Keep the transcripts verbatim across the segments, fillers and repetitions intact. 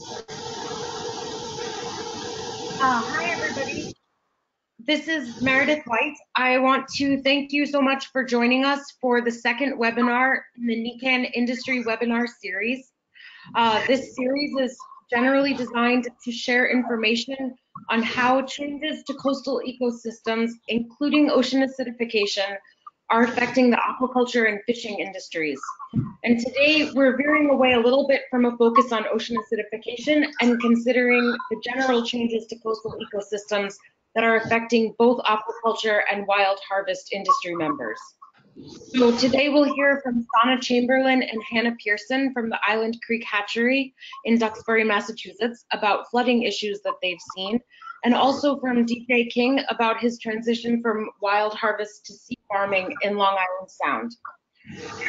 Uh, hi, everybody. This is Meredith White. I want to thank you so much for joining us for the second webinar in the Nican Industry Webinar Series. Uh, this series is generally designed to share information on how changes to coastal ecosystems, including ocean acidification, are affecting the aquaculture and fishing industries. And today we're veering away a little bit from a focus on ocean acidification and considering the general changes to coastal ecosystems that are affecting both aquaculture and wild harvest industry members. So today we'll hear from Shawna Chamberlin and Hannah Pearson from the Island Creek Hatchery in Duxbury, Massachusetts, about flooding issues that they've seen, and also from D J King about his transition from wild harvest to sea farming in Long Island Sound.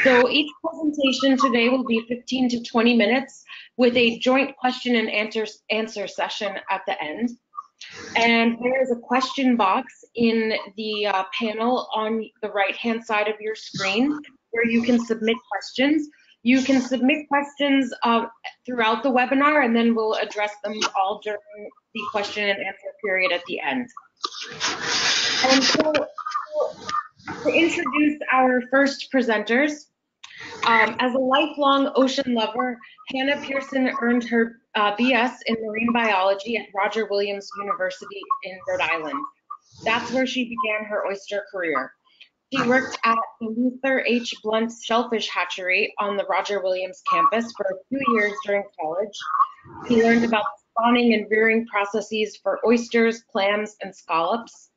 So each presentation today will be fifteen to twenty minutes with a joint question and answer, answer session at the end. And there is a question box in the uh, panel on the right-hand side of your screen where you can submit questions. You can submit questions uh, throughout the webinar, and then we'll address them all during the question and answer period at the end. And so, to introduce our first presenters, um, as a lifelong ocean lover, Hannah Pearson earned her uh, B S in marine biology at Roger Williams University in Rhode Island. That's where she began her oyster career. She worked at the Luther H. Blunt Shellfish Hatchery on the Roger Williams campus for a few years during college. She learned about the spawning and rearing processes for oysters, clams, and scallops.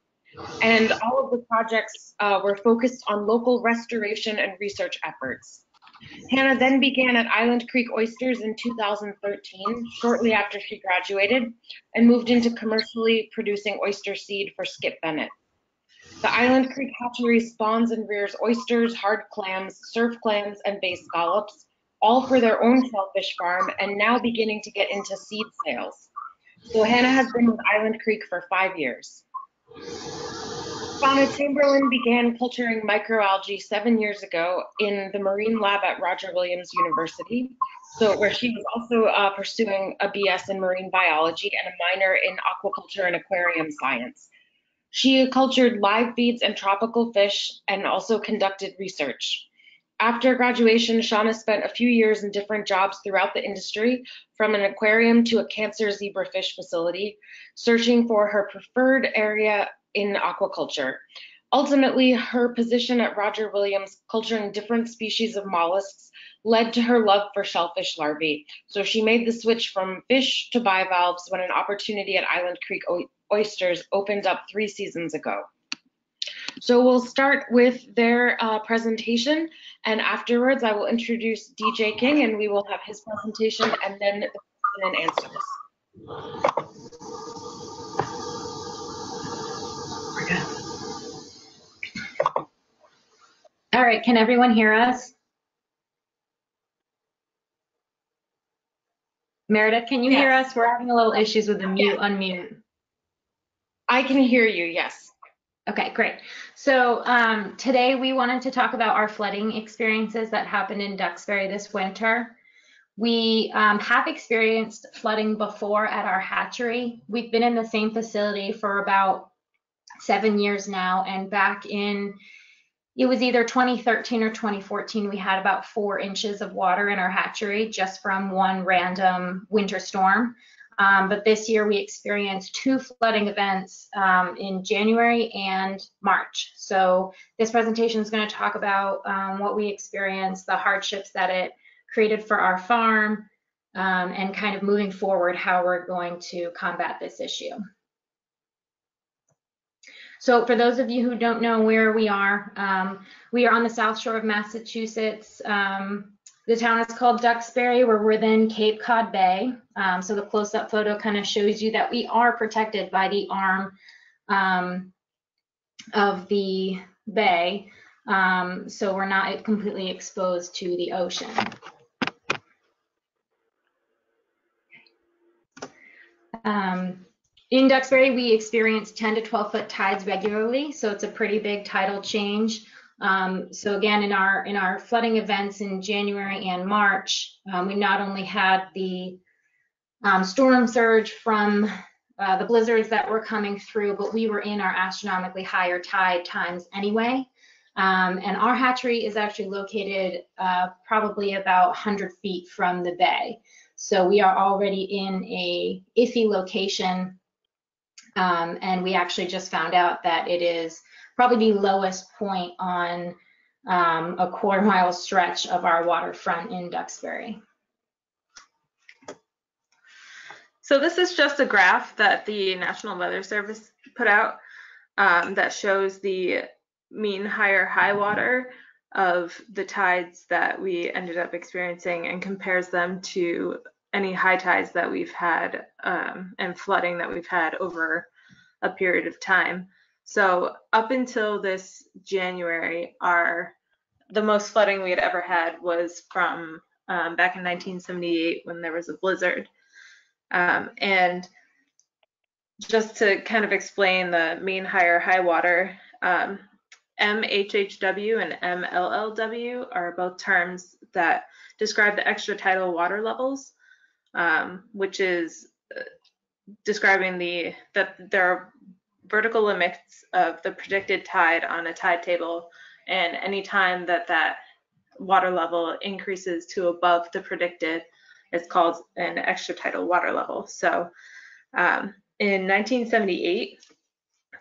And all of the projects uh, were focused on local restoration and research efforts. Hannah then began at Island Creek Oysters in two thousand thirteen, shortly after she graduated, and moved into commercially producing oyster seed for Skip Bennett. The Island Creek Hatchery spawns and rears oysters, hard clams, surf clams, and bay scallops, all for their own shellfish farm, and now beginning to get into seed sales. So Hannah has been with Island Creek for five years. Shawna Chamberlin began culturing microalgae seven years ago in the marine lab at Roger Williams University, so where she was also uh, pursuing a B S in marine biology and a minor in aquaculture and aquarium science. She cultured live feeds and tropical fish and also conducted research. After graduation, Shawna spent a few years in different jobs throughout the industry, from an aquarium to a cancer zebrafish facility, searching for her preferred area in aquaculture. Ultimately, her position at Roger Williams culturing different species of mollusks led to her love for shellfish larvae. So she made the switch from fish to bivalves when an opportunity at Island Creek Oysters opened up three seasons ago. So we'll start with their uh, presentation, and afterwards I will introduce D J King and we will have his presentation and then the question and answers. We're good. All right, can everyone hear us? Meredith, can you yes. hear us? We're having a little issues with the mute, yeah. unmute. I can hear you, yes. Okay, great. So um, today we wanted to talk about our flooding experiences that happened in Duxbury this winter. We um, have experienced flooding before at our hatchery. We've been in the same facility for about seven years now, and back in, it was either twenty thirteen or twenty fourteen, we had about four inches of water in our hatchery just from one random winter storm. Um, but this year we experienced two flooding events um, in January and March. So this presentation is going to talk about um, what we experienced, the hardships that it created for our farm, um, and kind of moving forward how we're going to combat this issue. So for those of you who don't know where we are, um, we are on the south shore of Massachusetts. Um, The town is called Duxbury. We're within Cape Cod Bay. Um, so the close-up photo kind of shows you that we are protected by the arm um, of the bay. Um, so we're not completely exposed to the ocean. Um, in Duxbury, we experience ten to twelve foot tides regularly. So it's a pretty big tidal change. Um, so again, in our in our flooding events in January and March, um, we not only had the um, storm surge from uh, the blizzards that were coming through, but we were in our astronomically higher tide times anyway. Um, and our hatchery is actually located uh, probably about one hundred feet from the bay. So we are already in a iffy location. Um, and we actually just found out that it is probably the lowest point on um, a quarter mile stretch of our waterfront in Duxbury. So this is just a graph that the National Weather Service put out um, that shows the mean high or high water of the tides that we ended up experiencing and compares them to any high tides that we've had um, and flooding that we've had over a period of time. So up until this January, our the most flooding we had ever had was from um, back in nineteen seventy-eight when there was a blizzard. Um, and just to kind of explain the mean high or high water, um, M H H W and M L L W are both terms that describe the extratidal water levels, um, which is describing the that there are vertical limits of the predicted tide on a tide table, and any time that that water level increases to above the predicted, it's called an extratidal water level. So um, in nineteen seventy-eight,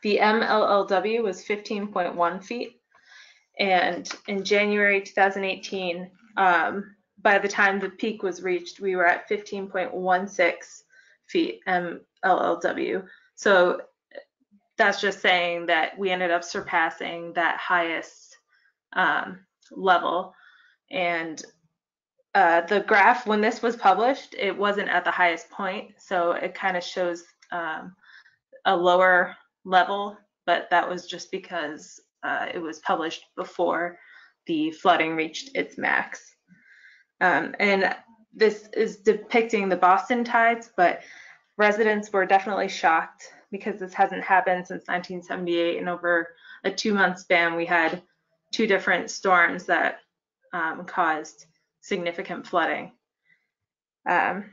the M L L W was fifteen point one feet, and in January two thousand eighteen, um, by the time the peak was reached, we were at fifteen point one six feet M L L W. So that's just saying that we ended up surpassing that highest um, level. And uh, the graph, when this was published, it wasn't at the highest point, so it kind of shows um, a lower level, but that was just because uh, it was published before the flooding reached its max. Um, and this is depicting the Boston tides, but residents were definitely shocked because this hasn't happened since nineteen seventy-eight, and over a two-month span we had two different storms that um, caused significant flooding. Um,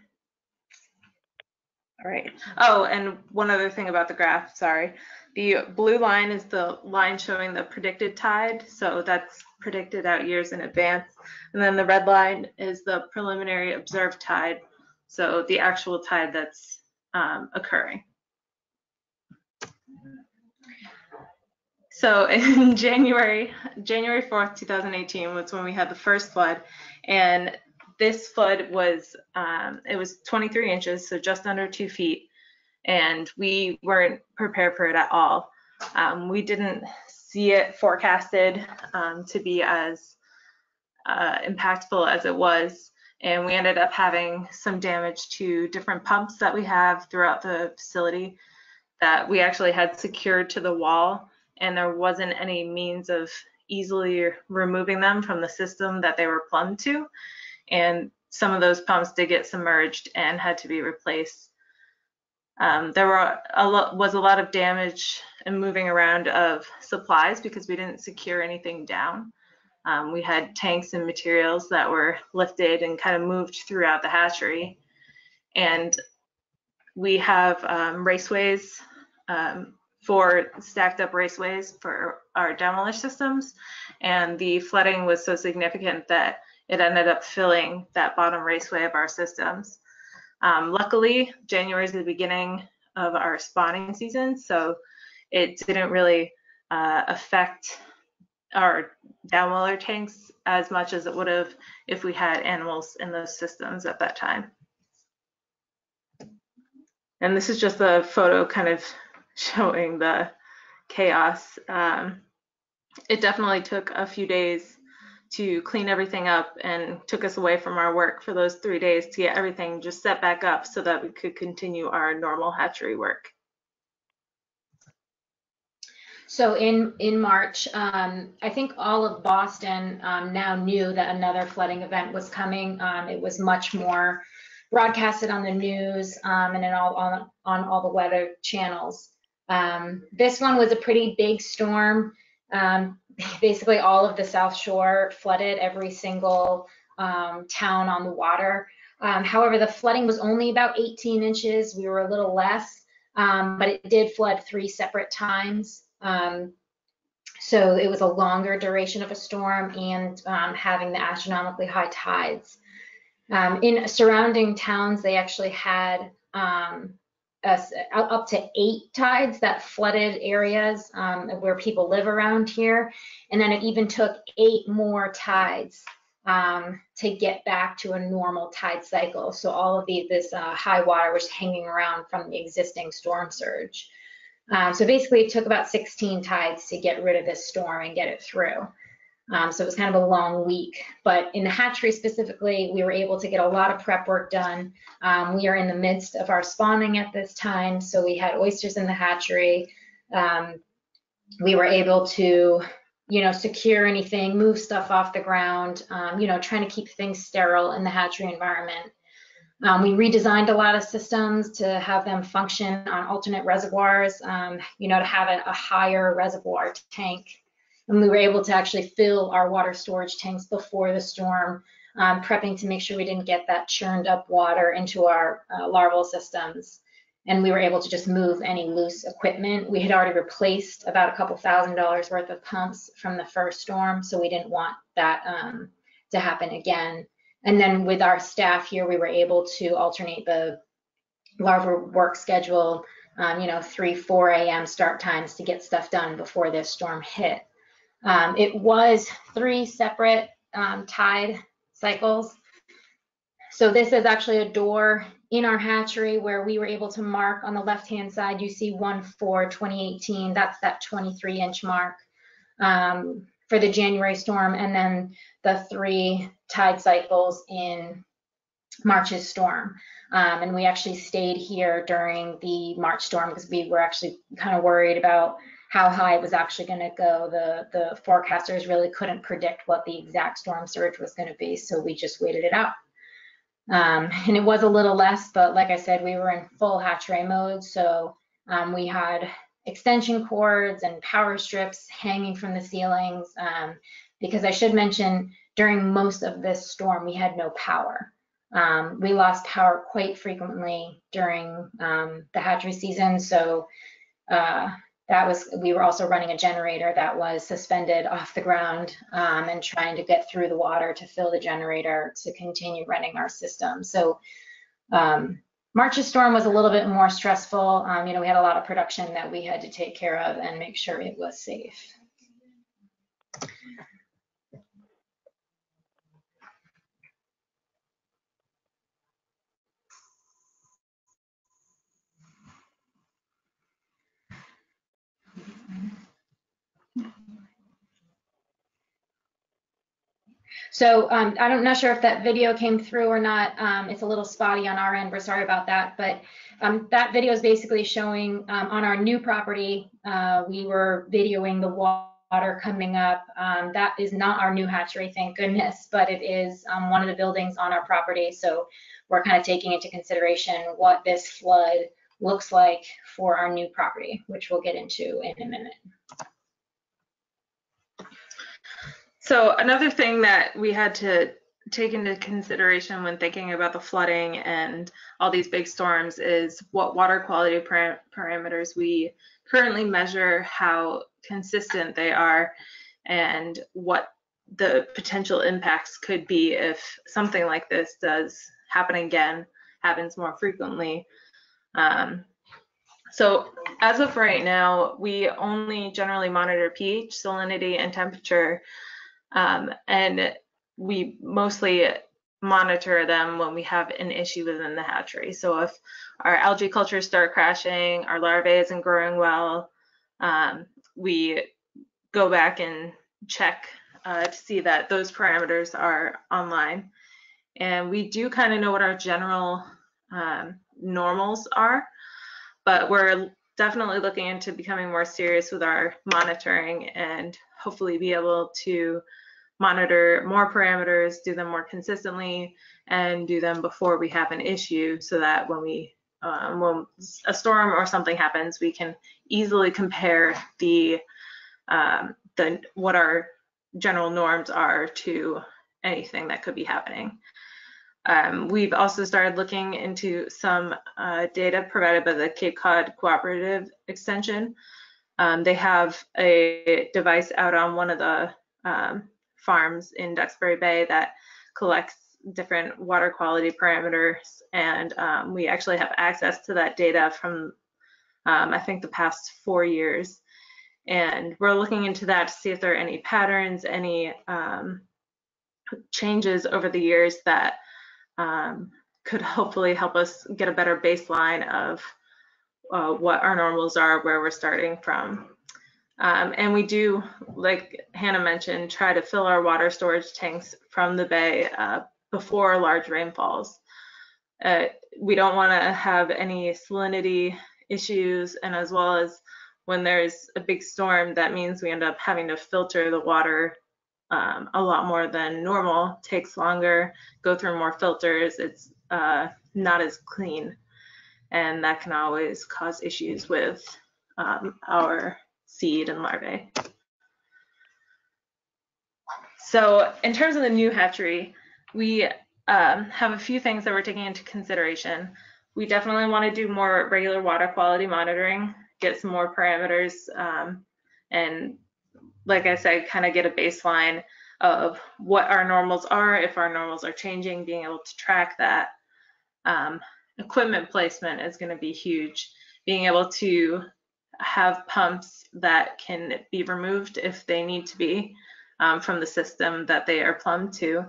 All right. Oh, and one other thing about the graph, sorry. The blue line is the line showing the predicted tide, so that's predicted out years in advance. And then the red line is the preliminary observed tide, so the actual tide that's um, occurring. So in January, January fourth, two thousand eighteen was when we had the first flood, and this flood was, um, it was twenty-three inches, so just under two feet, and we weren't prepared for it at all. Um, we didn't see it forecasted um, to be as uh, impactful as it was, and we ended up having some damage to different pumps that we have throughout the facility that we actually had secured to the wall, and there wasn't any means of easily removing them from the system that they were plumbed to. And some of those pumps did get submerged and had to be replaced. Um, there were a lot, was a lot of damage and moving around of supplies because we didn't secure anything down. Um, we had tanks and materials that were lifted and kind of moved throughout the hatchery. And we have um, raceways, um, for stacked up raceways for our demolish systems. And the flooding was so significant that it ended up filling that bottom raceway of our systems. Um, luckily, January is the beginning of our spawning season, so it didn't really uh, affect our downwelder tanks as much as it would have if we had animals in those systems at that time. And this is just a photo kind of showing the chaos. Um, it definitely took a few days to clean everything up, and took us away from our work for those three days to get everything just set back up so that we could continue our normal hatchery work. So in, in March, um, I think all of Boston um, now knew that another flooding event was coming. Um, it was much more broadcasted on the news um, and in all, on, on all the weather channels. Um, this one was a pretty big storm. Um, basically all of the South Shore flooded, every single um, town on the water. Um, however, the flooding was only about eighteen inches. We were a little less, um, but it did flood three separate times. Um, so it was a longer duration of a storm and um, having the astronomically high tides. Um, in surrounding towns, they actually had um, a, up to eight tides that flooded areas um, where people live around here. And then it even took eight more tides um, to get back to a normal tide cycle. So all of the, this uh, high water was hanging around from the existing storm surge. Um, so basically, it took about sixteen tides to get rid of this storm and get it through. Um, so it was kind of a long week, but in the hatchery specifically, we were able to get a lot of prep work done. Um, we are in the midst of our spawning at this time, so we had oysters in the hatchery. Um, we were able to, you know, secure anything, move stuff off the ground, um, you know, trying to keep things sterile in the hatchery environment. Um, we redesigned a lot of systems to have them function on alternate reservoirs, um, you know, to have a, a higher reservoir tank. And we were able to actually fill our water storage tanks before the storm, um, prepping to make sure we didn't get that churned up water into our uh, larval systems. And we were able to just move any loose equipment. We had already replaced about a couple thousand dollars worth of pumps from the first storm, so we didn't want that um, to happen again. And then with our staff here, we were able to alternate the larval work schedule, um, you know, three, four A M start times to get stuff done before this storm hit. Um, it was three separate um, tide cycles. So this is actually a door in our hatchery where we were able to mark on the left-hand side. You see one four twenty eighteen, that's that twenty-three inch mark um, for the January storm, and then the three tide cycles in March's storm. Um, and we actually stayed here during the March storm because we were actually kind of worried about how high it was actually going to go. The, the forecasters really couldn't predict what the exact storm surge was going to be, so we just waited it out. Um, and it was a little less, but like I said, we were in full hatchery mode, so um, we had extension cords and power strips hanging from the ceilings, um, because I should mention, during most of this storm, we had no power. Um, we lost power quite frequently during um, the hatchery season, so uh, That was, we were also running a generator that was suspended off the ground um, and trying to get through the water to fill the generator to continue running our system. So um, March's storm was a little bit more stressful. Um, you know, we had a lot of production that we had to take care of and make sure it was safe. So um, I'm not sure if that video came through or not. Um, it's a little spotty on our end. We're sorry about that. But um, that video is basically showing um, on our new property, uh, we were videoing the water coming up. Um, that is not our new hatchery, thank goodness, but it is um, one of the buildings on our property. So we're kind of taking into consideration what this flood looks like for our new property, which we'll get into in a minute. So another thing that we had to take into consideration when thinking about the flooding and all these big storms is what water quality param parameters we currently measure, how consistent they are, and what the potential impacts could be if something like this does happen again, happens more frequently. Um, so as of right now, we only generally monitor pH, salinity, and temperature. Um, and we mostly monitor them when we have an issue within the hatchery. So if our algae cultures start crashing, our larvae isn't growing well, um, we go back and check uh, to see that those parameters are online. And we do kind of know what our general um, normals are, but we're definitely looking into becoming more serious with our monitoring and hopefully be able to monitor more parameters, do them more consistently, and do them before we have an issue so that when we um, when a storm or something happens, we can easily compare the um, the what our general norms are to anything that could be happening. Um, we've also started looking into some uh, data provided by the Cape Cod Cooperative Extension. Um, they have a device out on one of the um, farms in Duxbury Bay that collects different water quality parameters, and um, we actually have access to that data from um, I think the past four years. And we're looking into that to see if there are any patterns, any um, changes over the years that um, could hopefully help us get a better baseline of uh, what our normals are, where we're starting from. Um, and we do, like Hannah mentioned, try to fill our water storage tanks from the bay uh, before large rainfalls. Uh, we don't want to have any salinity issues, and as well as when there's a big storm, that means we end up having to filter the water um, a lot more than normal, takes longer, go through more filters, it's uh, not as clean. And that can always cause issues with um, our seed and larvae. So in terms of the new hatchery, we um, have a few things that we're taking into consideration. We definitely want to do more regular water quality monitoring, get some more parameters, um, and like I said, kind of get a baseline of what our normals are, if our normals are changing, being able to track that. Um, equipment placement is going to be huge. Being able to have pumps that can be removed if they need to be um, from the system that they are plumbed to,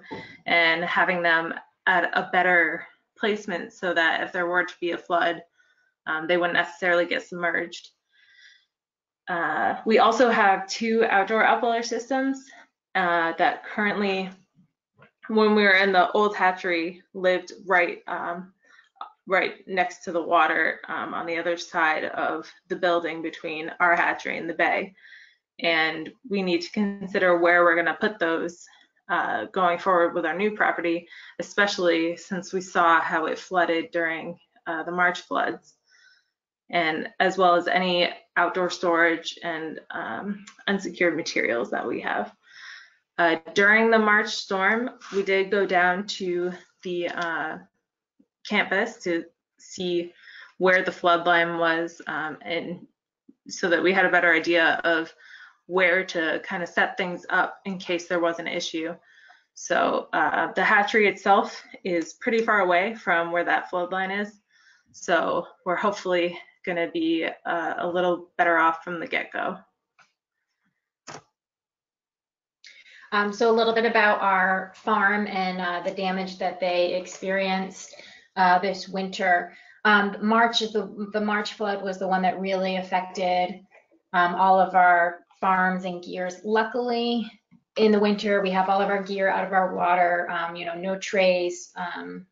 and having them at a better placement so that if there were to be a flood, Um, they wouldn't necessarily get submerged. Uh, we also have two outdoor outboiler systems uh, that currently, when we were in the old hatchery, lived right, um, right next to the water um, on the other side of the building between our hatchery and the bay. And we need to consider where we're going to put those uh, going forward with our new property, especially since we saw how it flooded during uh, the March floods. And as well as any outdoor storage and um, unsecured materials that we have. Uh, during the March storm, we did go down to the uh, campus to see where the floodline was, um, and so that we had a better idea of where to kind of set things up in case there was an issue. So uh, the hatchery itself is pretty far away from where that floodline is, so we're hopefully going to be uh, a little better off from the get-go. Um, so a little bit about our farm and uh, the damage that they experienced uh, this winter. Um, March, the, the March flood was the one that really affected um, all of our farms and gears. Luckily, in the winter, we have all of our gear out of our water, um, you know, no trays, um,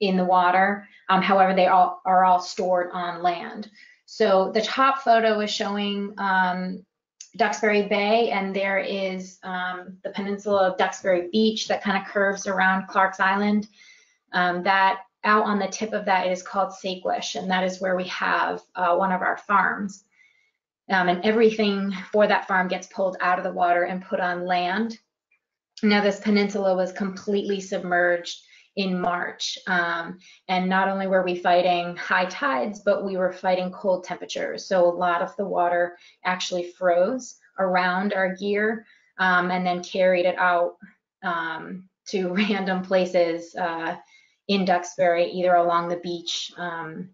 in the water. Um, however, they all are all stored on land. So the top photo is showing um, Duxbury Bay, and there is um, the peninsula of Duxbury Beach that kind of curves around Clark's Island. Um, that out on the tip of that is called Saquish, and that is where we have uh, one of our farms. Um, and everything for that farm gets pulled out of the water and put on land. Now this peninsula was completely submerged in March, um, and not only were we fighting high tides, but we were fighting cold temperatures. So a lot of the water actually froze around our gear um, and then carried it out um, to random places uh, in Duxbury, either along the beach um,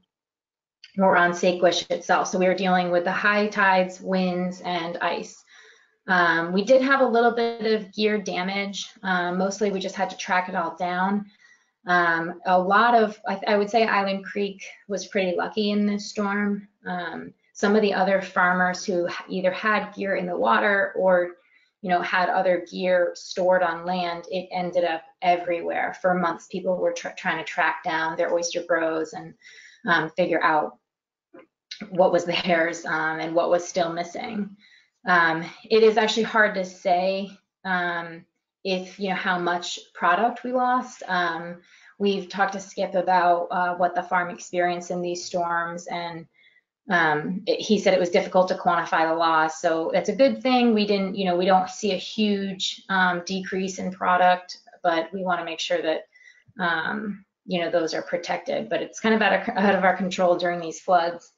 or on Saquish itself. So we were dealing with the high tides, winds, and ice. Um, we did have a little bit of gear damage. Um, mostly we just had to track it all down. Um, a lot of, I, I would say Island Creek was pretty lucky in this storm. Um, some of the other farmers who either had gear in the water or, you know, had other gear stored on land, it ended up everywhere. For months, people were tr trying to track down their oyster grows and um, figure out what was theirs um, and what was still missing. Um, it is actually hard to say um, if, you know, how much product we lost. Um, we've talked to Skip about uh, what the farm experienced in these storms, and um, it, he said it was difficult to quantify the loss. So that's a good thing. We didn't, you know, we don't see a huge um, decrease in product, but we want to make sure that um, you know, those are protected, but it's kind of out of, out of our control during these floods.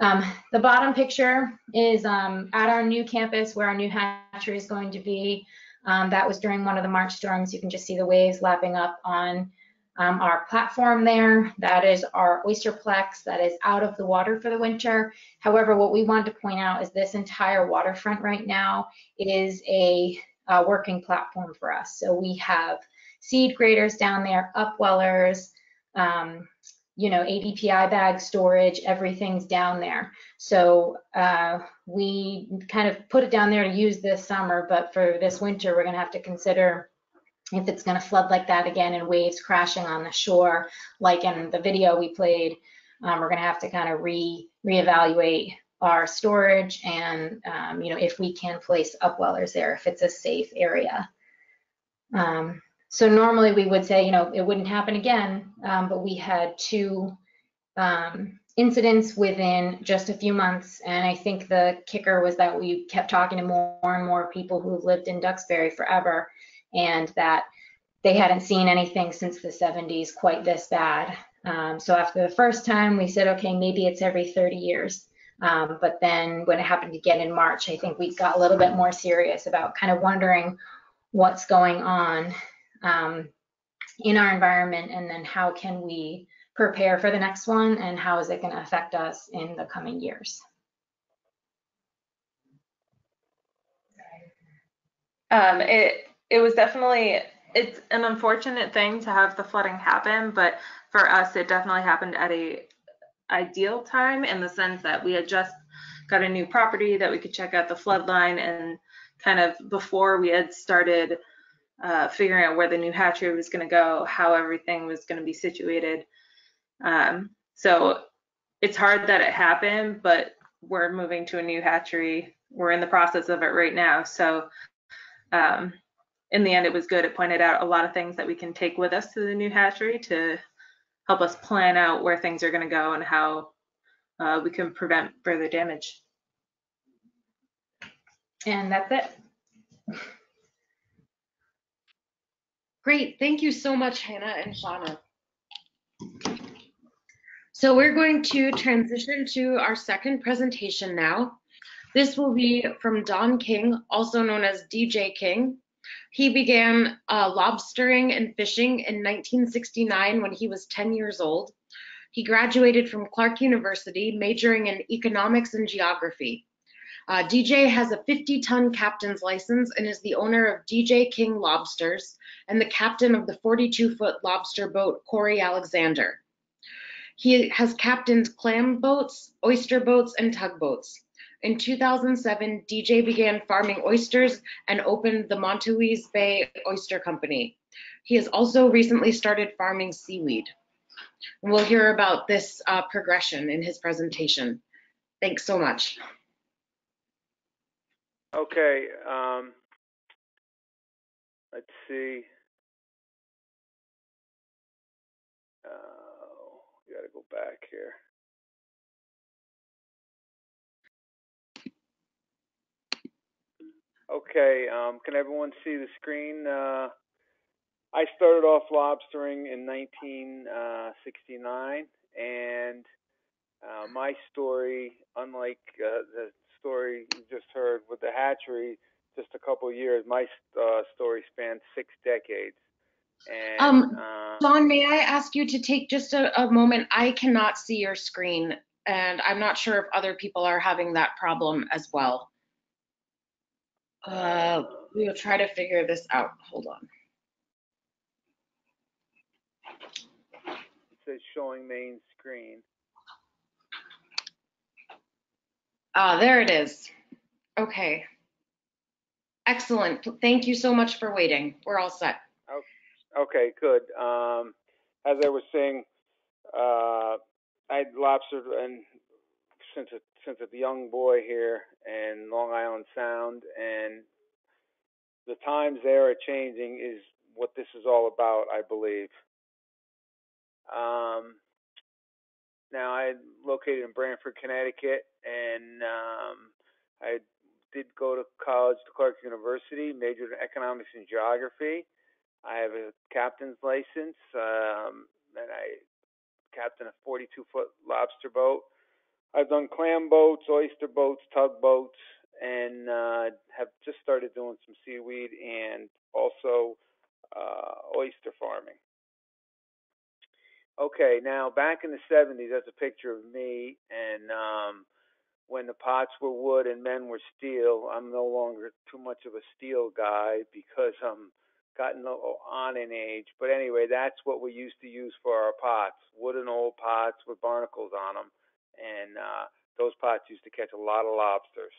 Um, the bottom picture is um, at our new campus where our new hatchery is going to be. Um, that was during one of the March storms. You can just see the waves lapping up on um, our platform there. That is our oysterplex that is out of the water for the winter. However, what we want to point out is this entire waterfront right now is a uh, working platform for us. So we have seed graders down there, upwellers, um, you know, A D P I bag storage, everything's down there. So uh, we kind of put it down there to use this summer, but for this winter, we're gonna have to consider if it's gonna flood like that again and waves crashing on the shore, like in the video we played, um, we're gonna have to kind of re reevaluate our storage and, um, you know, if we can place upwellers there, if it's a safe area. Um, So normally we would say, you know, it wouldn't happen again, um, but we had two um, incidents within just a few months. And I think the kicker was that we kept talking to more and more people who lived in Duxbury forever, and that they hadn't seen anything since the seventies quite this bad. Um, so after the first time we said, okay, maybe it's every thirty years. Um, but then when it happened again in March, I think we got a little bit more serious about kind of wondering what's going on um in our environment, and then how can we prepare for the next one, and how is it going to affect us in the coming years. Um it it was definitely, it's an unfortunate thing to have the flooding happen, but for us it definitely happened at a ideal time, in the sense that we had just got a new property that we could check out the flood line, and kind of before we had started Uh, figuring out where the new hatchery was going to go, how everything was going to be situated. Um, so it's hard that it happened, but we're moving to a new hatchery. We're in the process of it right now. So um, in the end, it was good. It pointed out a lot of things that we can take with us to the new hatchery to help us plan out where things are going to go and how uh, we can prevent further damage. And that's it. Great, thank you so much, Hannah and Shawna. So we're going to transition to our second presentation now. This will be from Don King, also known as D J King. He began uh, lobstering and fishing in nineteen sixty-nine when he was ten years old. He graduated from Clark University, majoring in economics and geography. Uh, D J has a fifty ton captain's license and is the owner of D J King Lobsters and the captain of the forty-two foot lobster boat, Corey Alexander. He has captained clam boats, oyster boats, and tugboats. In two thousand seven, D J began farming oysters and opened the Montowese Bay Oyster Company. He has also recently started farming seaweed. And we'll hear about this uh, progression in his presentation. Thanks so much. Okay, um, let's see. Uh, we got to go back here. Okay, um, can everyone see the screen? Uh, I started off lobstering in nineteen sixty-nine, and uh, my story, unlike uh, the story you just heard with the hatchery, just a couple of years, my uh, story spanned six decades. And, um, uh, Don, may I ask you to take just a, a moment? I cannot see your screen, and I'm not sure if other people are having that problem as well. Uh, we'll try to figure this out. Hold on. It says showing main screen. Ah, there it is. Okay. Excellent. Thank you so much for waiting. We're all set. Okay, good. Um, as I was saying, uh, I lobstered and since a, since a young boy here in Long Island Sound, and the times they are changing is what this is all about, I believe. Um, now, I'm located in Branford, Connecticut, and um, I did go to college, to Clark University, majored in economics and geography. I have a captain's license, um, and I captain a forty-two foot lobster boat. I've done clam boats, oyster boats, tug boats, and uh, have just started doing some seaweed and also uh, oyster farming. Okay, now back in the seventies, that's a picture of me, and um, when the pots were wood and men were steel. I'm no longer too much of a steel guy because I'm gotten on in age. But anyway, that's what we used to use for our pots, wooden old pots with barnacles on them. And uh, those pots used to catch a lot of lobsters.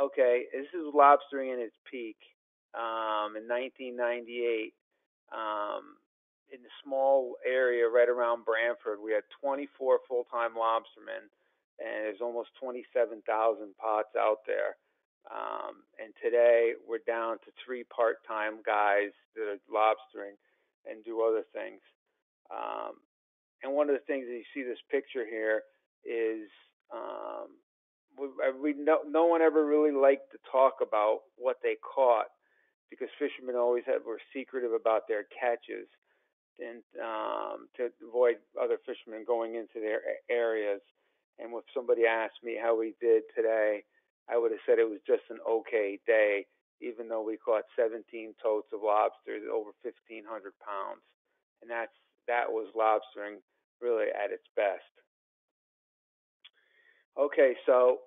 Okay, this is lobstering in its peak um, in nineteen ninety-eight. Um, in the small area right around Branford, we had twenty-four full-time lobstermen, and there's almost twenty-seven thousand pots out there. Um, and today we're down to three part-time guys that are lobstering and do other things. Um, and one of the things that you see this picture here is um, we, we no, no one ever really liked to talk about what they caught because fishermen always had, were secretive about their catches and um, to avoid other fishermen going into their areas. And if somebody asked me how we did today, I would have said it was just an okay day, even though we caught seventeen totes of lobsters, over fifteen hundred pounds. And that's that was lobstering really at its best. Okay, so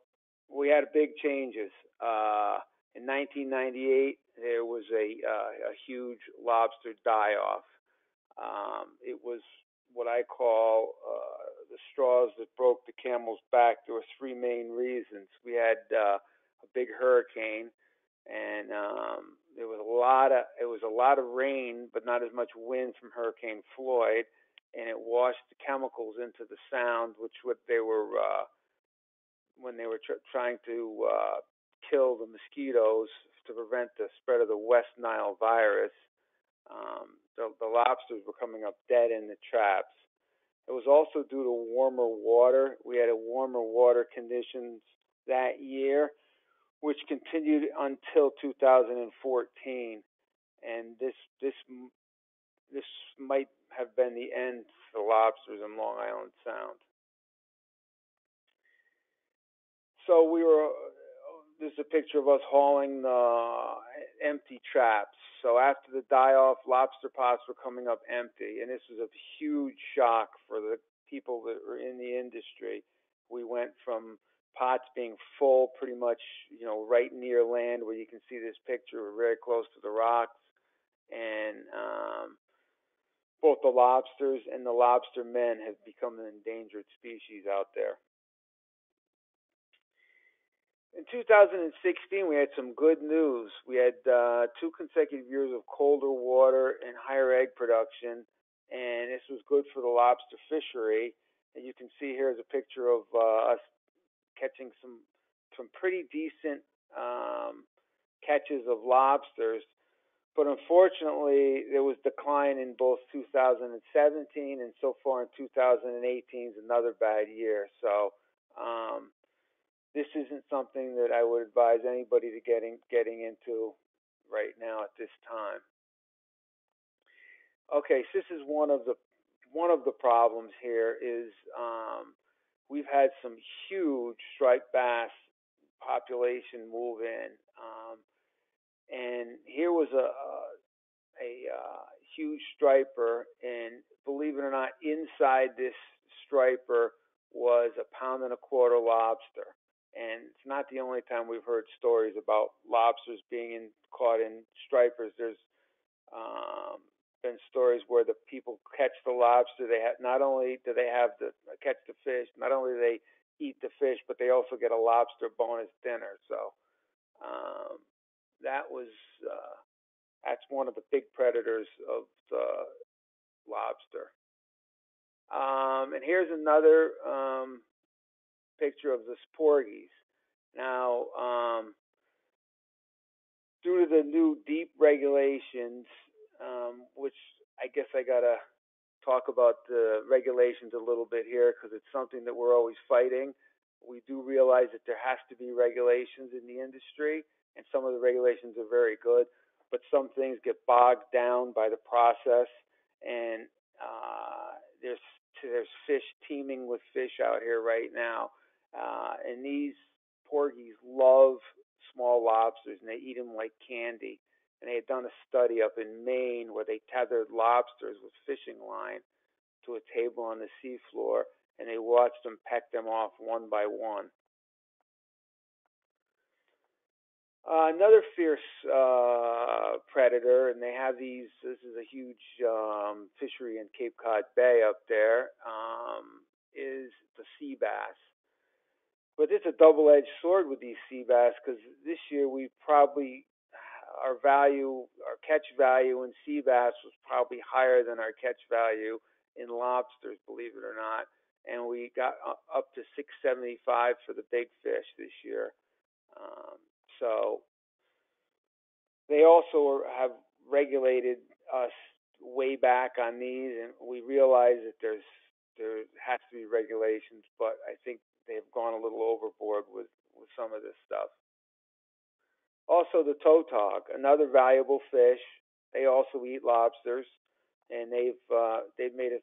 we had big changes. Uh, in nineteen ninety-eight, there was a, uh, a huge lobster die-off. Um, it was what I call uh, the straws that broke the camel's back. There were three main reasons. We had uh, a big hurricane, and um, there was a lot of it was a lot of rain, but not as much wind from Hurricane Floyd, and it washed the chemicals into the sound, which what they were uh, when they were tr trying to uh, kill the mosquitoes to prevent the spread of the West Nile virus. Um, the, the lobsters were coming up dead in the traps. It was also due to warmer water. We had a warmer water conditions that year, which continued until two thousand fourteen. And this this this might have been the end for the lobsters in Long Island Sound. So we were. This is a picture of us hauling the empty traps. So after the die-off, lobster pots were coming up empty, and this was a huge shock for the people that were in the industry. We went from pots being full pretty much, you know, right near land where you can see this picture. We're very close to the rocks, and um, both the lobsters and the lobster men have become an endangered species out there. In two thousand sixteen, we had some good news. We had uh, two consecutive years of colder water and higher egg production, and this was good for the lobster fishery. And you can see here is a picture of uh, us catching some some pretty decent um, catches of lobsters. But unfortunately, there was decline in both two thousand seventeen and so far in two thousand eighteen is another bad year. So. Um, This isn't something that I would advise anybody to getting getting into right now at this time. Okay, so this is one of the one of the problems here is um, we've had some huge striped bass population move in, um, and here was a a, a huge striper, and believe it or not, inside this striper was a pound and a quarter lobster. And it's not the only time we've heard stories about lobsters being in, caught in stripers. There's um, been stories where the people catch the lobster. They have not only do they have the catch the fish, not only do they eat the fish, but they also get a lobster bonus dinner. So um, that was uh, that's one of the big predators of the lobster. Um, and here's another. Um, picture of the sporgies. Now, um, due to the new DEEP regulations, um, which I guess I gotta talk about the regulations a little bit here because it's something that we're always fighting. We do realize that there has to be regulations in the industry, and some of the regulations are very good. but some things get bogged down by the process, and uh, there's there's fish teeming with fish out here right now, uh, and these porgies love small lobsters, and they eat them like candy. And they had done a study up in Maine where they tethered lobsters with fishing line to a table on the seafloor, and they watched them peck them off one by one. Uh, another fierce uh, predator, and they have these, this is a huge um, fishery in Cape Cod Bay up there, um, is the sea bass. But it's a double-edged sword with these sea bass, because this year we probably, our value, our catch value in sea bass was probably higher than our catch value in lobsters, believe it or not. And we got up to six seventy-five for the big fish this year. Um, so they also have regulated us way back on these, and we realize that there's there has to be regulations, but I think they've gone a little overboard with, with some of this stuff. Also the tautog, another valuable fish. They also eat lobsters, and they've uh, they've made a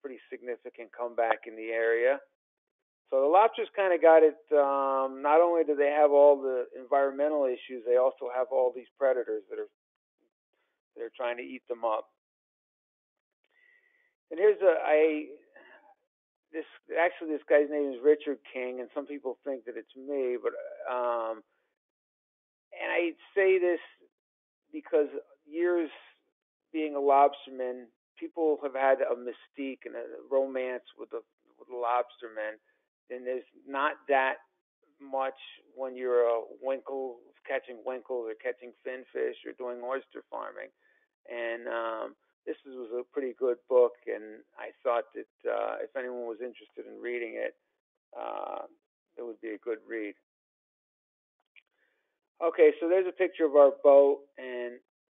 pretty significant comeback in the area. So the lobsters kind of got it. Um, not only do they have all the environmental issues, they also have all these predators that are that are trying to eat them up. And here's a I, this actually this guy's name is Richard King, and some people think that it's me, but. Um, And I say this because years being a lobsterman, people have had a mystique and a romance with the, with the lobsterman. And there's not that much when you're a winkle, catching winkles or catching finfish or doing oyster farming. And um, this was a pretty good book, and I thought that uh, if anyone was interested in reading it, uh, it would be a good read. Okay, so there's a picture of our boat, and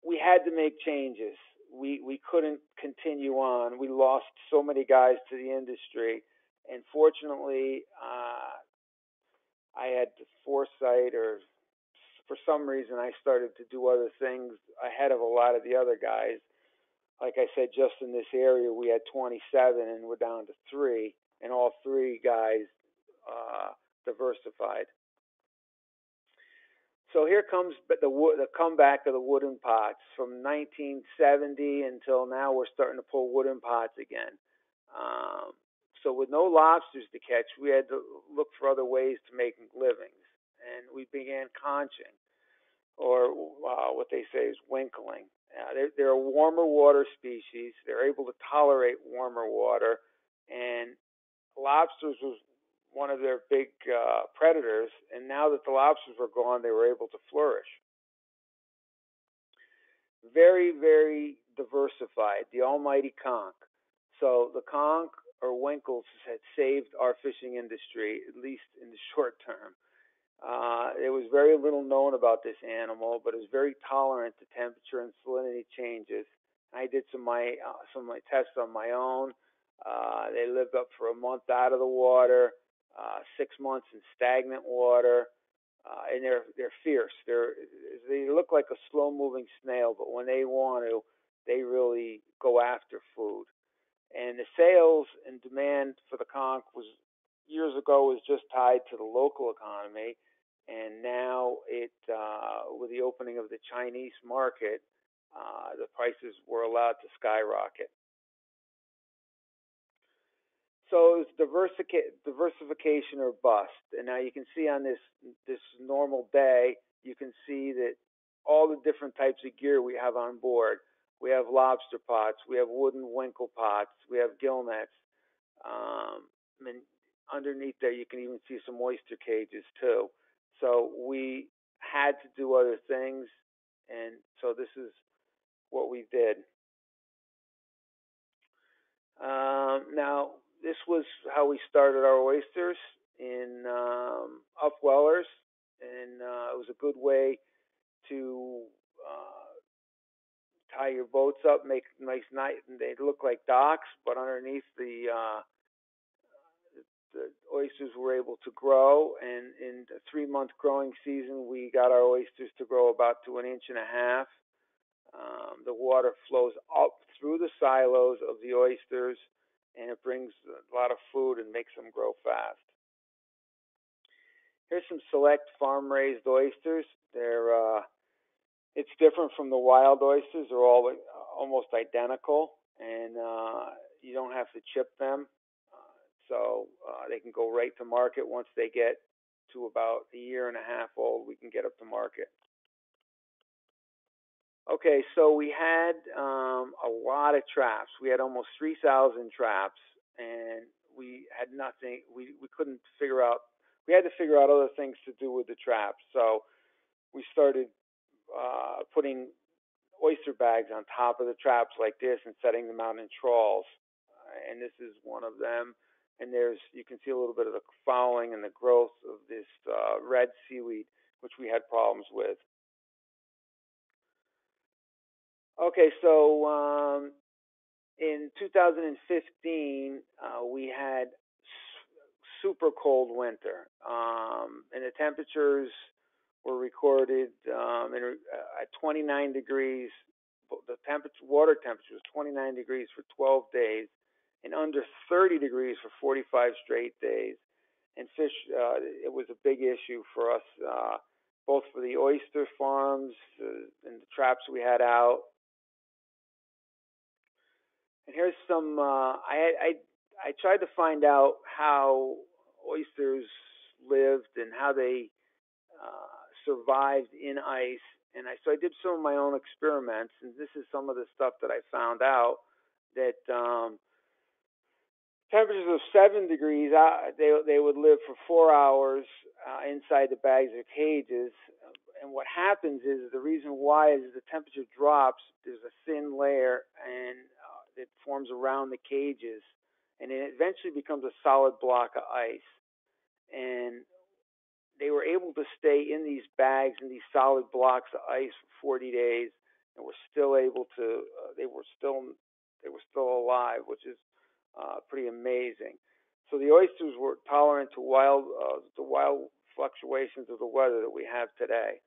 we had to make changes. We we couldn't continue on. We lost so many guys to the industry, and fortunately, uh, I had the foresight, or for some reason, I started to do other things ahead of a lot of the other guys. Like I said, just in this area, we had twenty-seven, and we're down to three, and all three guys uh, diversified. So here comes the, the comeback of the wooden pots. From nineteen seventy until now, we're starting to pull wooden pots again. Um, so with no lobsters to catch, we had to look for other ways to make livings. And we began conching, or uh, what they say is winkling. Uh, they're, they're a warmer water species. They're able to tolerate warmer water. And lobsters was one of their big uh, predators, and now that the lobsters were gone, they were able to flourish. Very, very diversified, the almighty conch. So the conch or winkles had saved our fishing industry, at least in the short term. Uh, there was very little known about this animal, but it was very tolerant to temperature and salinity changes. I did some of my, uh, some of my tests on my own. Uh, they lived up for a month out of the water. Uh, six months in stagnant water, uh, and they're they're fierce. They're they look like a slow-moving snail, but when they want to, they really go after food. And the sales and demand for the conch was years ago was just tied to the local economy, and now it uh, with the opening of the Chinese market, uh, the prices were allowed to skyrocket. So it's diversica- diversification or bust. And now you can see on this this normal day, you can see that all the different types of gear we have on board. We have lobster pots, we have wooden winkle pots, we have gill nets. Um, and underneath there, you can even see some oyster cages too. So we had to do other things, and so this is what we did. Um, now. This was how we started our oysters in um, Upwellers, and uh, it was a good way to uh, tie your boats up, make nice night, and they look like docks, but underneath the, uh, the oysters were able to grow, and in the three-month growing season, we got our oysters to grow about to an inch and a half, Um, the water flows up through the silos of the oysters, and it brings a lot of food and makes them grow fast. Here's some select farm-raised oysters. They're uh, it's different from the wild oysters. They're all almost identical, and uh, you don't have to chip them. Uh, so uh, they can go right to market once they get to about a year and a half old. We can get up to market. Okay, so we had um, a lot of traps. We had almost three thousand traps, and we had nothing. We, we couldn't figure out. We had to figure out other things to do with the traps. So we started uh, putting oyster bags on top of the traps like this and setting them out in trawls. Uh, and this is one of them. And there's, you can see a little bit of the fouling and the growth of this uh, red seaweed, which we had problems with. Okay, so um, in two thousand fifteen, uh, we had super cold winter, um, and the temperatures were recorded um, in, uh, at twenty-nine degrees. The temperature, water temperature was twenty-nine degrees for twelve days, and under thirty degrees for forty-five straight days. And fish, uh, it was a big issue for us, uh, both for the oyster farms uh, and the traps we had out. And here's some, uh, I, I I tried to find out how oysters lived and how they uh, survived in ice. And I, so I did some of my own experiments, and this is some of the stuff that I found out, that um, temperatures of seven degrees, uh, they, they would live for four hours uh, inside the bags or cages. And what happens is, the reason why is the temperature drops, there's a thin layer, and uh, it forms around the cages. And it eventually becomes a solid block of ice. And they were able to stay in these bags and these solid blocks of ice for forty days, and were still able to. Uh, they were still, they were still alive, which is uh, pretty amazing. So the oysters were tolerant to wild, uh, the wild fluctuations of the weather that we have today.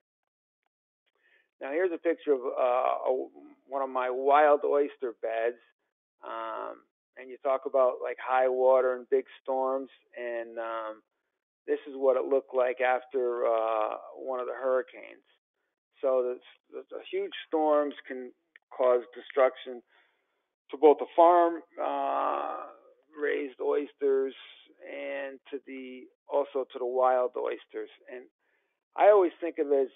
Now here's a picture of uh, a, one of my wild oyster beds. Um, And you talk about like high water and big storms, and um, this is what it looked like after uh, one of the hurricanes. So the, the huge storms can cause destruction to both the farm uh, raised oysters and to the also to the wild oysters. And I always think of it as,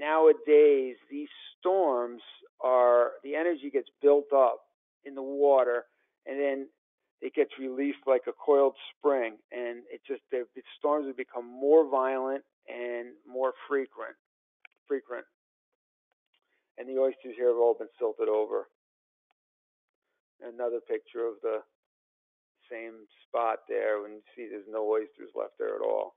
nowadays these storms are, the energy gets built up in the water, and then it gets released like a coiled spring, and it just, the storms have become more violent and more frequent, frequent. And the oysters here have all been silted over. Another picture of the same spot there, and you see there's no oysters left there at all.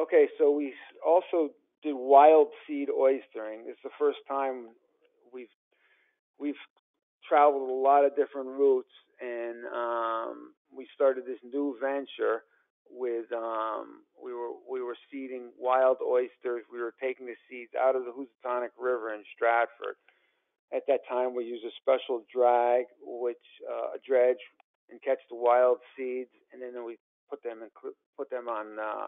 Okay, so we also did wild seed oystering. It's the first time we've we've traveled a lot of different routes, and um, we started this new venture with um, we were we were seeding wild oysters. We were taking the seeds out of the Housatonic River in Stratford. At that time, we used a special drag, which uh, a dredge, and catch the wild seeds, and then we put them in, put them on uh,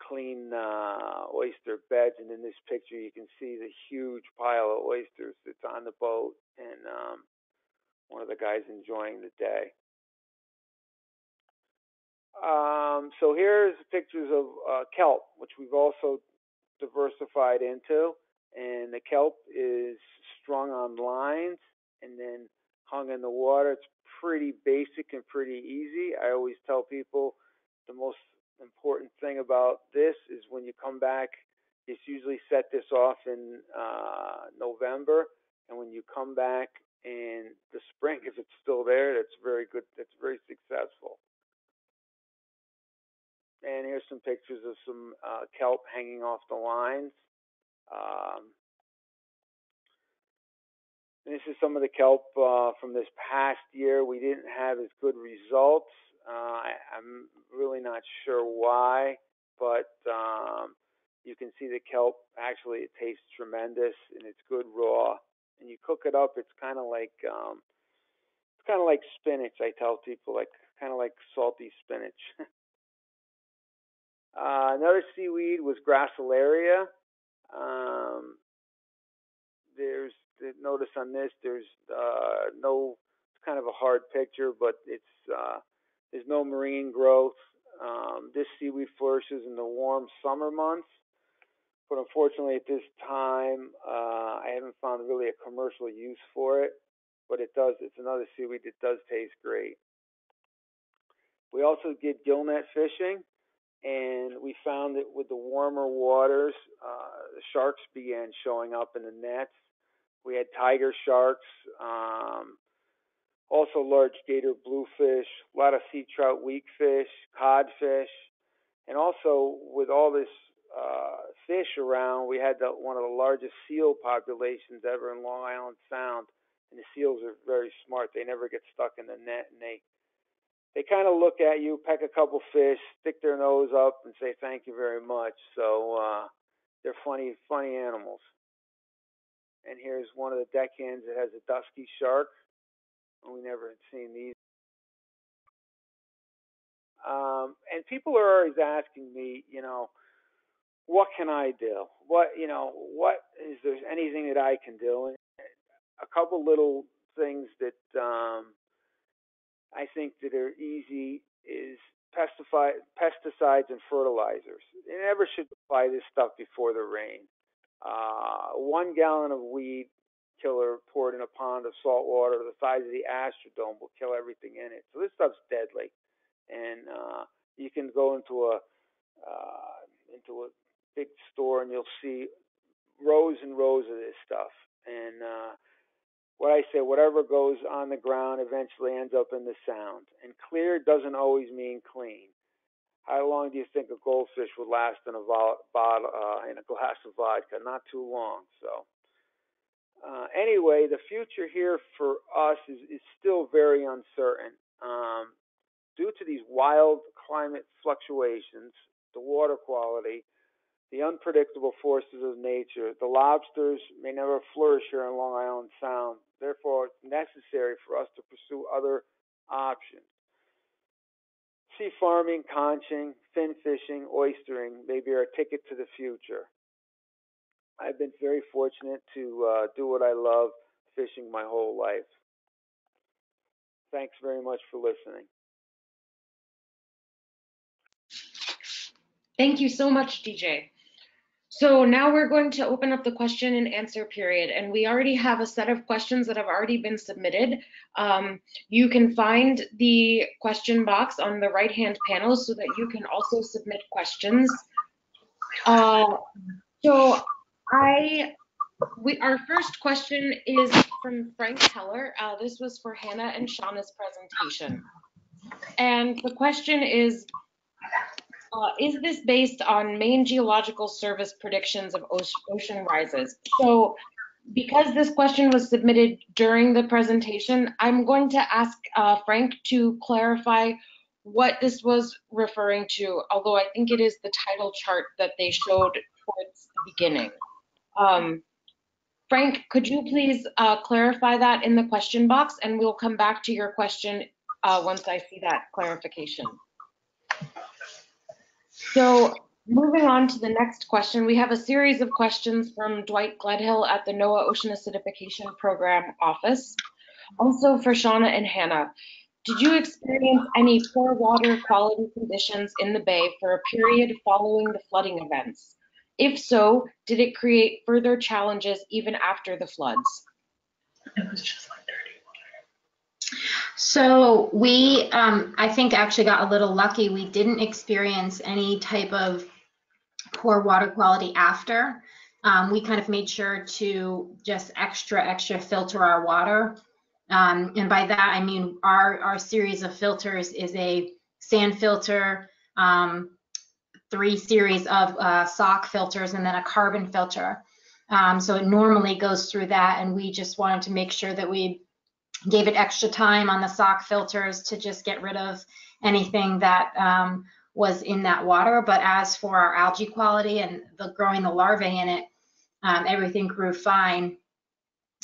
clean uh, oyster beds. And in this picture, you can see the huge pile of oysters that's on the boat, and um, one of the guys enjoying the day. Um, so here's pictures of uh, kelp, which we've also diversified into. And the kelp is strung on lines and then hung in the water. It's pretty basic and pretty easy. I always tell people the most important thing about this is, when you come back, it's usually set this off in uh, November. And when you come back in the spring, if it's still there, that's very good. That's very successful. And here's some pictures of some uh, kelp hanging off the lines. Um, and this is some of the kelp uh, from this past year. We didn't have as good results. Uh, I, I'm really not sure why, but um, You can see the kelp. Actually, it tastes tremendous, and it's good raw. And you cook it up, it's kind of like um, it's kind of like spinach. I tell people, like kind of like salty spinach. uh, another seaweed was Gracilaria. Um, there's notice on this. There's uh, no. It's kind of a hard picture, but it's uh, there's no marine growth. Um, this seaweed flourishes in the warm summer months. But unfortunately, at this time, uh, I haven't found really a commercial use for it. But it does, it's another seaweed that does taste great. We also did gillnet fishing, and we found that with the warmer waters, uh, the sharks began showing up in the nets. We had tiger sharks, um, also large gator bluefish, a lot of sea trout, weakfish, codfish, and also with all this Uh, fish around, we had the, one of the largest seal populations ever in Long Island Sound, and the seals are very smart. They never get stuck in the net, and they they kind of look at you, peck a couple fish, stick their nose up, and say thank you very much. So uh, they're funny, funny animals. And here's one of the deckhands that has a dusky shark. We never had seen these. Um, and people are always asking me, you know, what can I do? What, you know, what is there anything that I can do? And a couple little things that um, I think that are easy is pesticide, pesticides and fertilizers. You never should apply this stuff before the rain. Uh, one gallon of weed killer poured in a pond of salt water the size of the Astrodome will kill everything in it. So this stuff's deadly. And uh, you can go into a, uh, into a, big store, and you'll see rows and rows of this stuff. And uh, what I say, whatever goes on the ground eventually ends up in the sound. And clear doesn't always mean clean. How long do you think a goldfish would last in a vol- bottle uh, in a glass of vodka? Not too long. So uh, anyway, the future here for us is, is still very uncertain. Um, due to these wild climate fluctuations, the water quality, the unpredictable forces of nature, the lobsters may never flourish here in Long Island Sound. Therefore, it's necessary for us to pursue other options. Sea farming, conching, fin fishing, oystering may be our ticket to the future. I've been very fortunate to uh, do what I love, fishing my whole life. Thanks very much for listening. Thank you so much, D J. So now we're going to open up the question and answer period, and we already have a set of questions that have already been submitted. Um, you can find the question box on the right-hand panel so that you can also submit questions. Uh, so I, we, our first question is from Frank Heller. Uh, this was for Hannah and Shawna's presentation. And the question is, Uh, is this based on Maine Geological Service predictions of ocean rises? So because this question was submitted during the presentation, I'm going to ask uh, Frank to clarify what this was referring to, although I think it is the tidal chart that they showed towards the beginning. Um, Frank, could you please uh, clarify that in the question box, and we'll come back to your question uh, once I see that clarification. So moving on to the next question, we have a series of questions from Dwight Gledhill at the NOAA Ocean Acidification Program Office. Also for Shawna and Hannah, did you experience any poor water quality conditions in the bay for a period following the flooding events? If so, did it create further challenges even after the floods? It was just like dirty water. So we, um, I think, actually got a little lucky. We didn't experience any type of poor water quality after. Um, we kind of made sure to just extra, extra filter our water. Um, and by that, I mean our, our series of filters is a sand filter, um, three series of uh, sock filters, and then a carbon filter. Um, so it normally goes through that, and we just wanted to make sure that we gave it extra time on the sock filters to just get rid of anything that um, was in that water. But as for our algae quality and the growing the larvae in it, um, everything grew fine.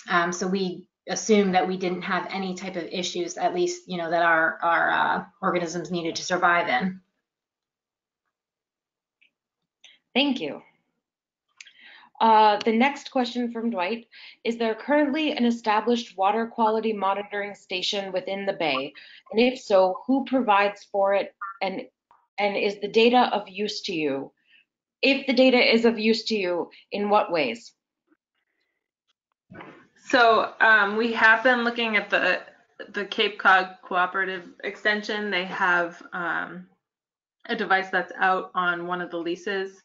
Um, so we assumed that we didn't have any type of issues, at least, you know, that our, our uh, organisms needed to survive in. Thank you. Uh, the next question from Dwight, is there currently an established water quality monitoring station within the bay? And if so, who provides for it, and, and is the data of use to you? If the data is of use to you, in what ways? So um, we have been looking at the, the Cape Cod Cooperative Extension. They have um, a device that's out on one of the leases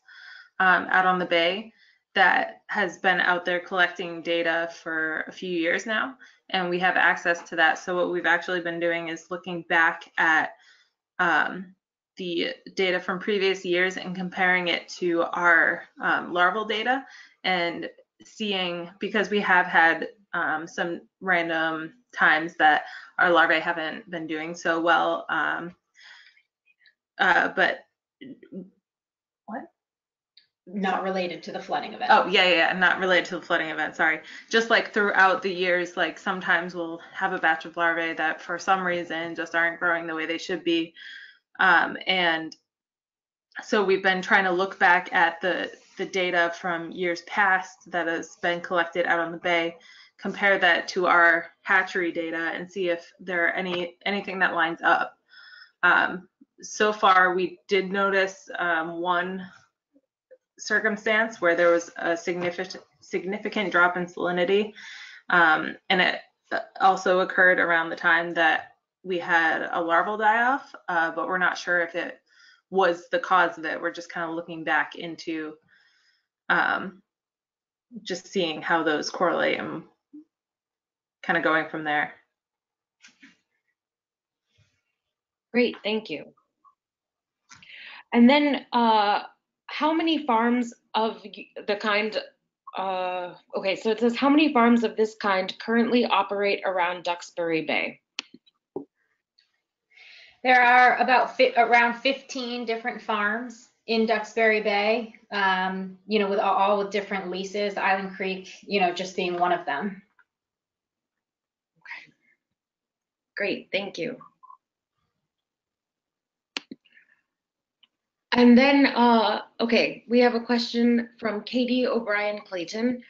um, out on the bay, that has been out there collecting data for a few years now, and we have access to that. So what we've actually been doing is looking back at um, the data from previous years and comparing it to our um, larval data, and seeing, because we have had um, some random times that our larvae haven't been doing so well, um, uh, but what? Not related to the flooding event. Oh, yeah, yeah, yeah, not related to the flooding event, sorry. Just like throughout the years, like sometimes we'll have a batch of larvae that for some reason just aren't growing the way they should be. Um, and so we've been trying to look back at the, the data from years past that has been collected out on the bay, compare that to our hatchery data, and see if there are any anything that lines up. Um, so far, we did notice um, one circumstance where there was a significant significant drop in salinity, um, and it also occurred around the time that we had a larval die-off, uh, but we're not sure if it was the cause of it. We're just kind of looking back into um, just seeing how those correlate and kind of going from there. Great, thank you. And then uh, how many farms of the kind, uh, okay, so it says, how many farms of this kind currently operate around Duxbury Bay? There are about around fifteen different farms in Duxbury Bay, um, you know, with all, all with different leases, Island Creek, you know, just being one of them. Okay. Great, thank you. And then, uh, okay, we have a question from Katie O'Brien Clayton.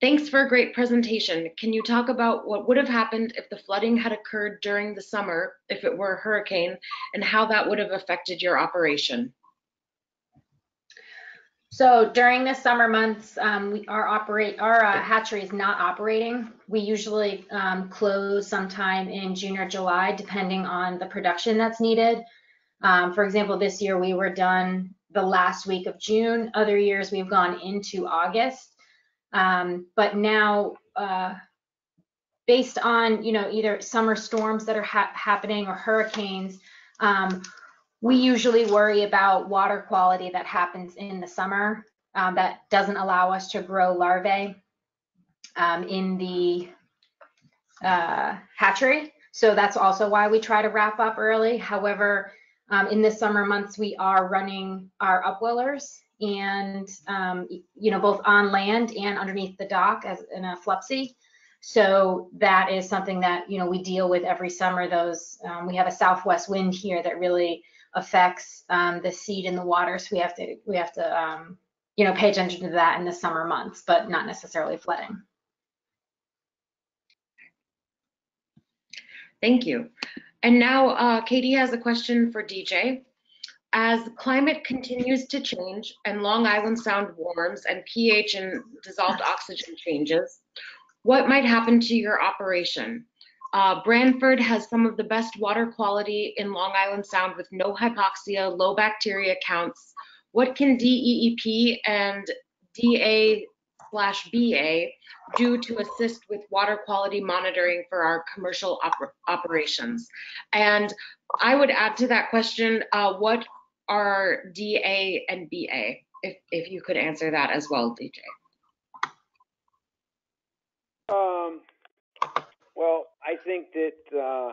Thanks for a great presentation. Can you talk about what would have happened if the flooding had occurred during the summer, if it were a hurricane, and how that would have affected your operation? So during the summer months, um, we, our, operate, our uh, hatchery is not operating. We usually um, close sometime in June or July, depending on the production that's needed. Um, for example, this year we were done the last week of June. Other years we've gone into August. Um, but now, uh, based on, you know, either summer storms that are ha happening or hurricanes, um, we usually worry about water quality that happens in the summer um, that doesn't allow us to grow larvae um, in the uh, hatchery. So that's also why we try to wrap up early. However, Um, in the summer months, we are running our upwellers, and um, you know, both on land and underneath the dock as in a flupsy. So that is something that, you know, we deal with every summer. Those um, we have a southwest wind here that really affects um, the seed in the water. So we have to we have to um, you know, pay attention to that in the summer months, but not necessarily flooding. Thank you. And now uh, Katie has a question for D J. As climate continues to change and Long Island Sound warms and pH and dissolved oxygen changes, what might happen to your operation? Uh, Branford has some of the best water quality in Long Island Sound with no hypoxia, low bacteria counts. What can D E E P and D A slash B A due to assist with water quality monitoring for our commercial op operations? And I would add to that question, uh, what are D A and B A? If, if you could answer that as well, D J. Um, well, I think that uh,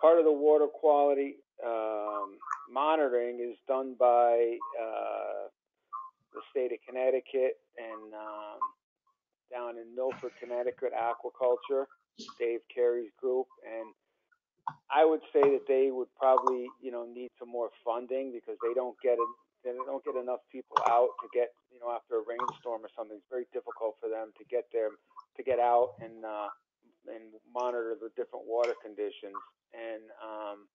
part of the water quality um, monitoring is done by uh, the state of Connecticut and um, down in Milford, Connecticut, aquaculture, Dave Carey's group. And I would say that they would probably, you know, need some more funding because they don't get it. They don't get enough people out to get, you know, after a rainstorm or something. It's very difficult for them to get there, to get out and uh, and monitor the different water conditions. And um,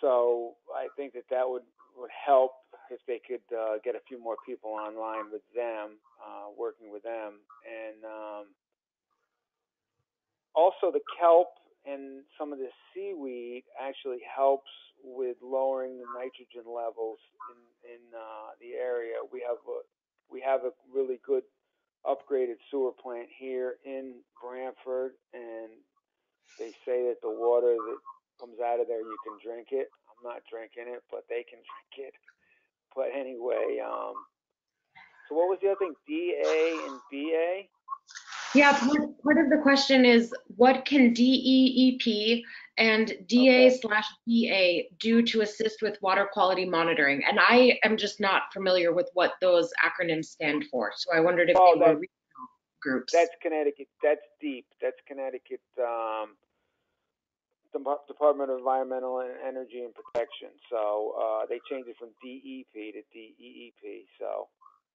so I think that that would would help if they could uh, get a few more people online with them, uh, working with them, and um, also the kelp. And some of the seaweed actually helps with lowering the nitrogen levels in, in uh, the area. We have a, we have a really good upgraded sewer plant here in Branford, and they say that the water that comes out of there, you can drink it. I'm not drinking it, but they can drink it. But anyway, um, so what was the other thing? D A and B A? Yeah, part, part of the question is, what can D E E P and D A slash B A do to assist with water quality monitoring? And I am just not familiar with what those acronyms stand for, so I wondered if oh, they were regional groups. That's Connecticut, that's DEEP, that's Connecticut um, Department of Environmental and Energy and Protection. So uh, they changed it from D E P to D E E P, so.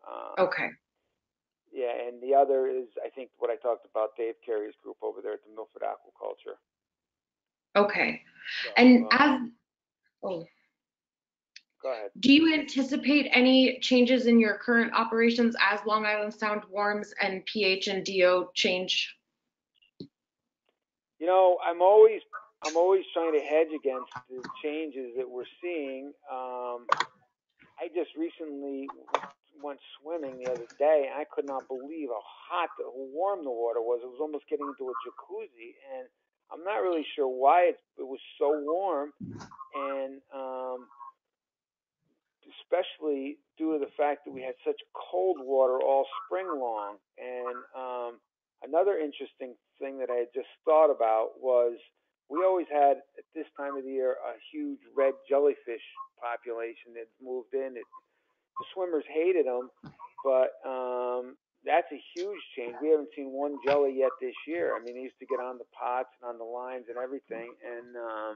Um, okay. Yeah, and the other is, I think, what I talked about, Dave Carey's group over there at the Milford Aquaculture. Okay. So, and um, as, oh, go ahead. Do you anticipate any changes in your current operations as Long Island Sound warms and pH and D O change? You know, I'm always, I'm always trying to hedge against the changes that we're seeing. Um, I just recently went swimming the other day, and I could not believe how hot, how warm the water was. It was almost getting into a jacuzzi, and I'm not really sure why it, it was so warm, and um, especially due to the fact that we had such cold water all spring long. And um, another interesting thing that I had just thought about was we always had, at this time of the year, a huge red jellyfish population that moved in. It, The swimmers hated them, but um, that's a huge change. We haven't seen one jelly yet this year. I mean, they used to get on the pots and on the lines and everything, and um,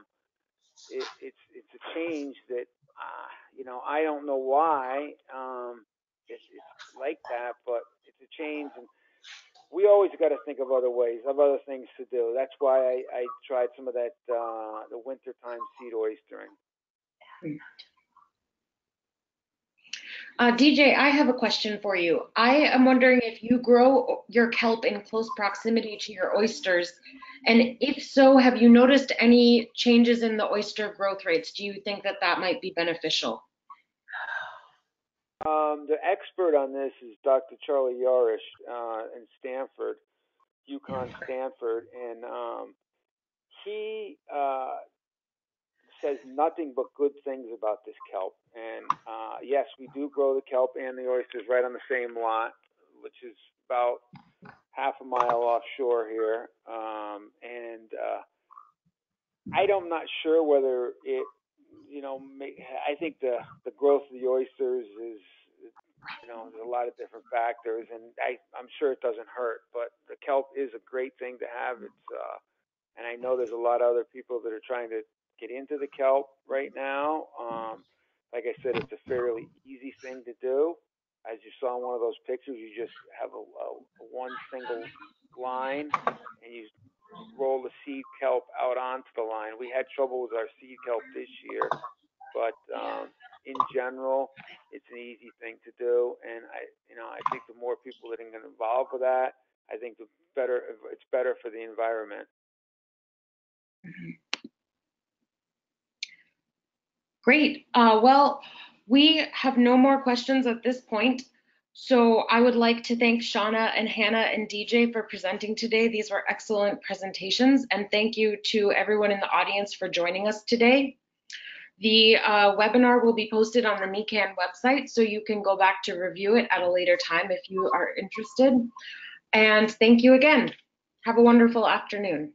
it, it's it's a change that uh, you know, I don't know why um, it's, it's like that, but it's a change, and we always got to think of other ways, of other things to do. That's why I, I tried some of that uh, the wintertime seed oystering. Mm. Uh, D J, I have a question for you. I am wondering if you grow your kelp in close proximity to your oysters, and if so, have you noticed any changes in the oyster growth rates? Do you think that that might be beneficial? Um, the expert on this is Doctor Charlie Yarish uh, in Stanford, UConn Stanford, and um, he uh, says nothing but good things about this kelp. And uh, yes, we do grow the kelp and the oysters right on the same lot, which is about half a mile offshore here. Um, and uh, I'm not sure whether it, you know, may, I think the, the growth of the oysters is, you know, there's a lot of different factors, and I, I'm sure it doesn't hurt, but the kelp is a great thing to have. It's, uh, and I know there's a lot of other people that are trying to get into the kelp right now. Um, like I said, it's a fairly easy thing to do. As you saw in one of those pictures, you just have a, a one single line, and you roll the seed kelp out onto the line. We had trouble with our seed kelp this year, but um, in general, it's an easy thing to do. And I, you know, I think the more people that are involved with that, I think the better. It's better for the environment. Mm-hmm. Great. Uh, well, we have no more questions at this point, so I would like to thank Shawna and Hannah and D J for presenting today. These were excellent presentations, and thank you to everyone in the audience for joining us today. The uh, webinar will be posted on the M E C A N website, so you can go back to review it at a later time if you are interested. And thank you again. Have a wonderful afternoon.